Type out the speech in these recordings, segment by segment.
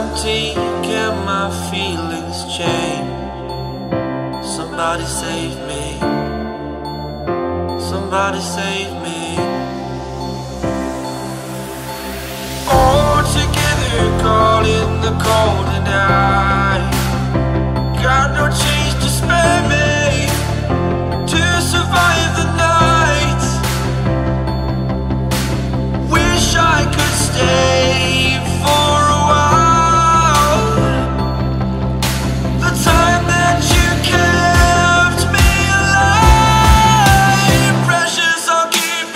empty, can my feelings change? Somebody save me, somebody save me. All together, caught in the cold and night. Got no change to spare me to survive the night. Wish I could stay for a while. The time that you kept me alive, precious, I'll keep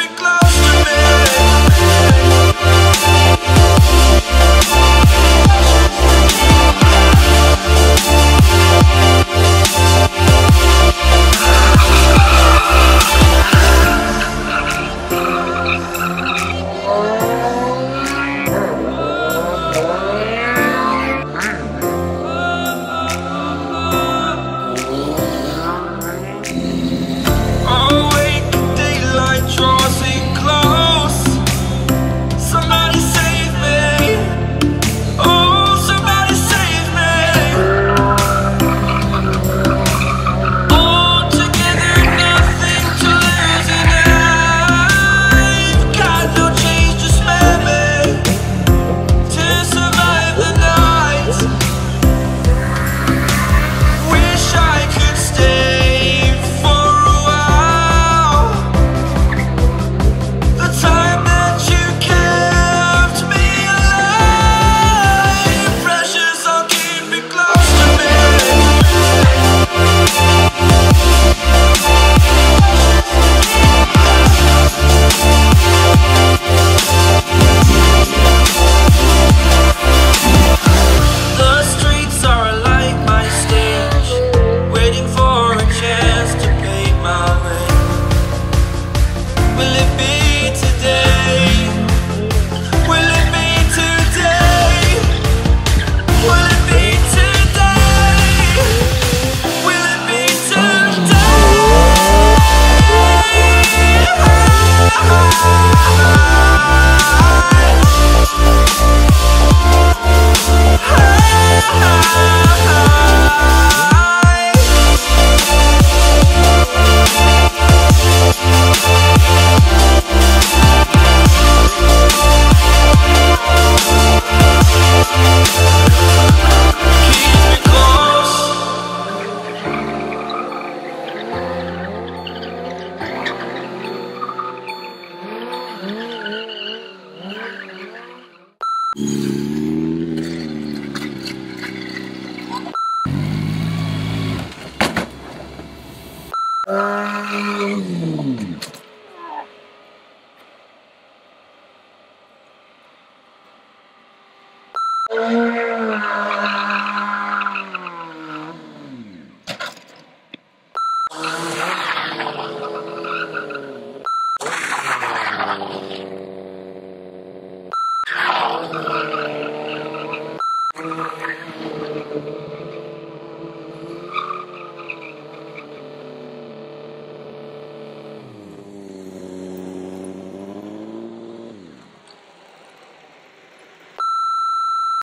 it close to